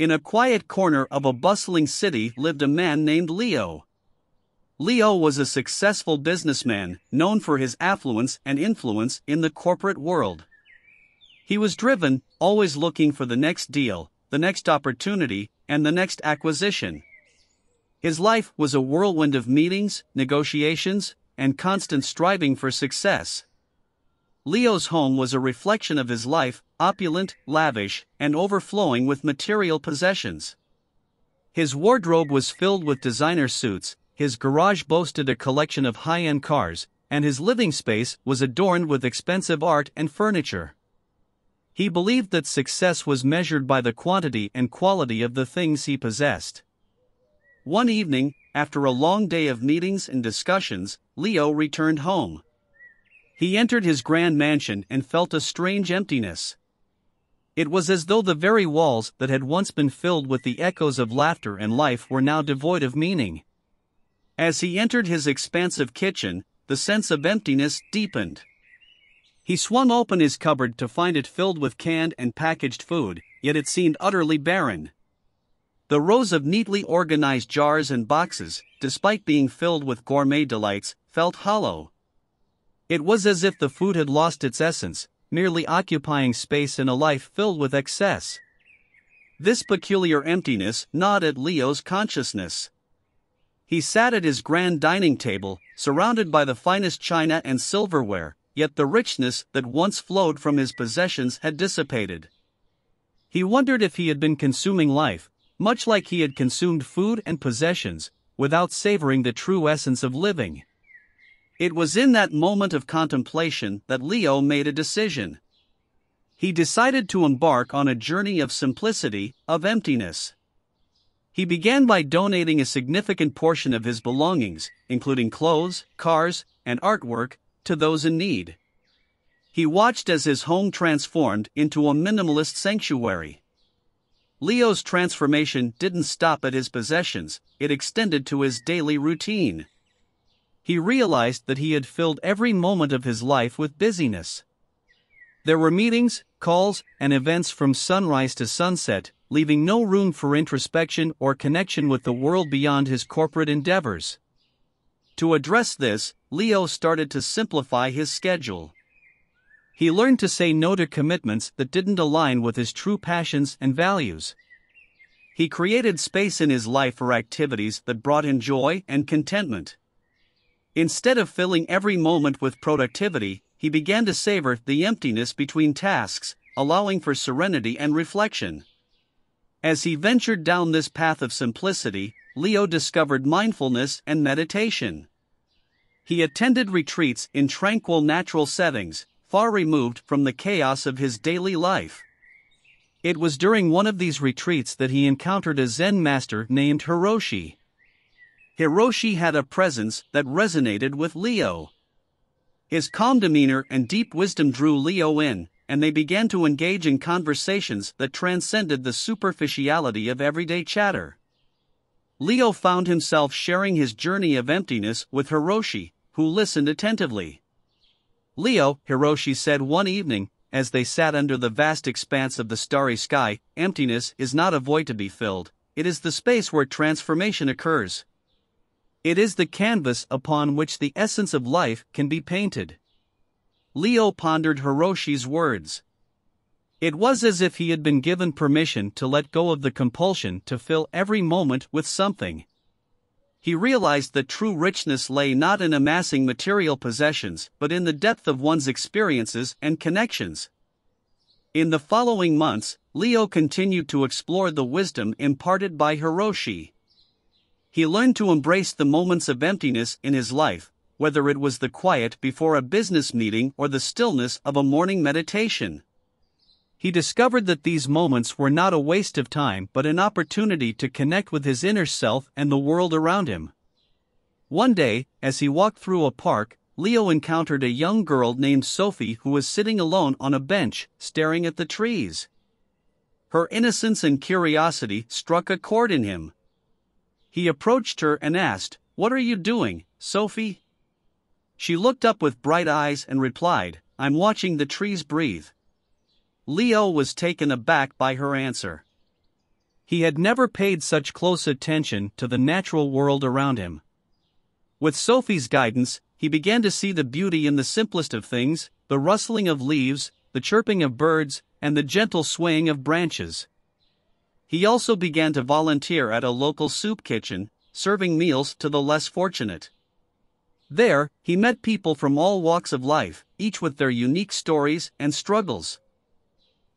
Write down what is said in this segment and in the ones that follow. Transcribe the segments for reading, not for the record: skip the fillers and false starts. In a quiet corner of a bustling city lived a man named Leo. Leo was a successful businessman, known for his affluence and influence in the corporate world. He was driven, always looking for the next deal, the next opportunity, and the next acquisition. His life was a whirlwind of meetings, negotiations, and constant striving for success. Leo's home was a reflection of his life, opulent, lavish, and overflowing with material possessions. His wardrobe was filled with designer suits, his garage boasted a collection of high-end cars, and his living space was adorned with expensive art and furniture. He believed that success was measured by the quantity and quality of the things he possessed. One evening, after a long day of meetings and discussions, Leo returned home. He entered his grand mansion and felt a strange emptiness. It was as though the very walls that had once been filled with the echoes of laughter and life were now devoid of meaning. As he entered his expansive kitchen, the sense of emptiness deepened. He swung open his cupboard to find it filled with canned and packaged food, yet it seemed utterly barren. The rows of neatly organized jars and boxes, despite being filled with gourmet delights, felt hollow. It was as if the food had lost its essence, merely occupying space in a life filled with excess. This peculiar emptiness gnawed at Leo's consciousness. He sat at his grand dining table, surrounded by the finest china and silverware, yet the richness that once flowed from his possessions had dissipated. He wondered if he had been consuming life, much like he had consumed food and possessions, without savoring the true essence of living. It was in that moment of contemplation that Leo made a decision. He decided to embark on a journey of simplicity, of emptiness. He began by donating a significant portion of his belongings, including clothes, cars, and artwork, to those in need. He watched as his home transformed into a minimalist sanctuary. Leo's transformation didn't stop at his possessions, it extended to his daily routine. He realized that he had filled every moment of his life with busyness. There were meetings, calls, and events from sunrise to sunset, leaving no room for introspection or connection with the world beyond his corporate endeavors. To address this, Leo started to simplify his schedule. He learned to say no to commitments that didn't align with his true passions and values. He created space in his life for activities that brought him joy and contentment. Instead of filling every moment with productivity, he began to savor the emptiness between tasks, allowing for serenity and reflection. As he ventured down this path of simplicity, Leo discovered mindfulness and meditation. He attended retreats in tranquil natural settings, far removed from the chaos of his daily life. It was during one of these retreats that he encountered a Zen master named Hiroshi. Hiroshi had a presence that resonated with Leo. His calm demeanor and deep wisdom drew Leo in, and they began to engage in conversations that transcended the superficiality of everyday chatter. Leo found himself sharing his journey of emptiness with Hiroshi, who listened attentively. "Leo," Hiroshi said one evening, as they sat under the vast expanse of the starry sky, "emptiness is not a void to be filled, it is the space where transformation occurs. It is the canvas upon which the essence of life can be painted." Leo pondered Hiroshi's words. It was as if he had been given permission to let go of the compulsion to fill every moment with something. He realized that true richness lay not in amassing material possessions, but in the depth of one's experiences and connections. In the following months, Leo continued to explore the wisdom imparted by Hiroshi. He learned to embrace the moments of emptiness in his life, whether it was the quiet before a business meeting or the stillness of a morning meditation. He discovered that these moments were not a waste of time but an opportunity to connect with his inner self and the world around him. One day, as he walked through a park, Leo encountered a young girl named Sophie who was sitting alone on a bench, staring at the trees. Her innocence and curiosity struck a chord in him. He approached her and asked, "What are you doing, Sophie?" She looked up with bright eyes and replied, "I'm watching the trees breathe." Leo was taken aback by her answer. He had never paid such close attention to the natural world around him. With Sophie's guidance, he began to see the beauty in the simplest of things, the rustling of leaves, the chirping of birds, and the gentle swaying of branches. He also began to volunteer at a local soup kitchen, serving meals to the less fortunate. There, he met people from all walks of life, each with their unique stories and struggles.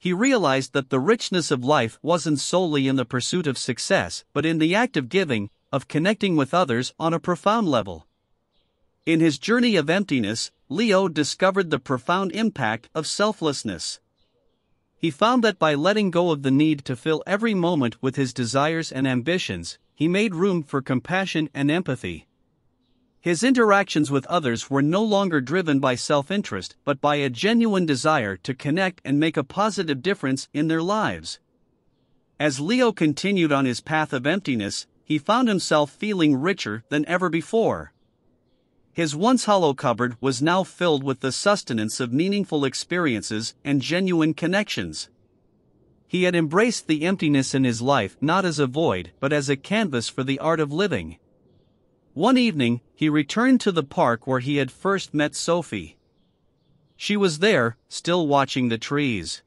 He realized that the richness of life wasn't solely in the pursuit of success, but in the act of giving, of connecting with others on a profound level. In his journey of emptiness, Leo discovered the profound impact of selflessness. He found that by letting go of the need to fill every moment with his desires and ambitions, he made room for compassion and empathy. His interactions with others were no longer driven by self-interest, but by a genuine desire to connect and make a positive difference in their lives. As Leo continued on his path of emptiness, he found himself feeling richer than ever before. His once hollow cupboard was now filled with the sustenance of meaningful experiences and genuine connections. He had embraced the emptiness in his life not as a void, but as a canvas for the art of living. One evening, he returned to the park where he had first met Sophie. She was there, still watching the trees.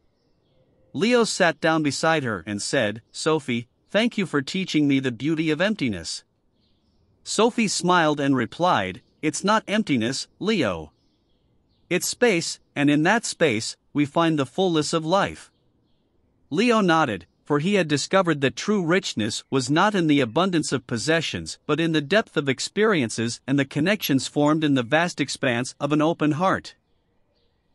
Leo sat down beside her and said, "Sophie, thank you for teaching me the beauty of emptiness." Sophie smiled and replied, "It's not emptiness, Leo. It's space, and in that space, we find the fullness of life." Leo nodded, for he had discovered that true richness was not in the abundance of possessions, but in the depth of experiences and the connections formed in the vast expanse of an open heart.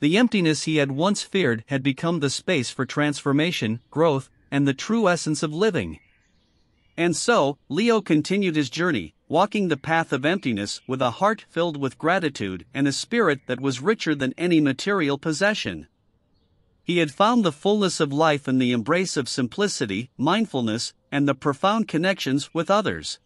The emptiness he had once feared had become the space for transformation, growth, and the true essence of living. And so, Leo continued his journey, walking the path of emptiness with a heart filled with gratitude and a spirit that was richer than any material possession. He had found the fullness of life in the embrace of simplicity, mindfulness, and the profound connections with others.